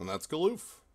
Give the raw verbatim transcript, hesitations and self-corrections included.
And that's Galoof.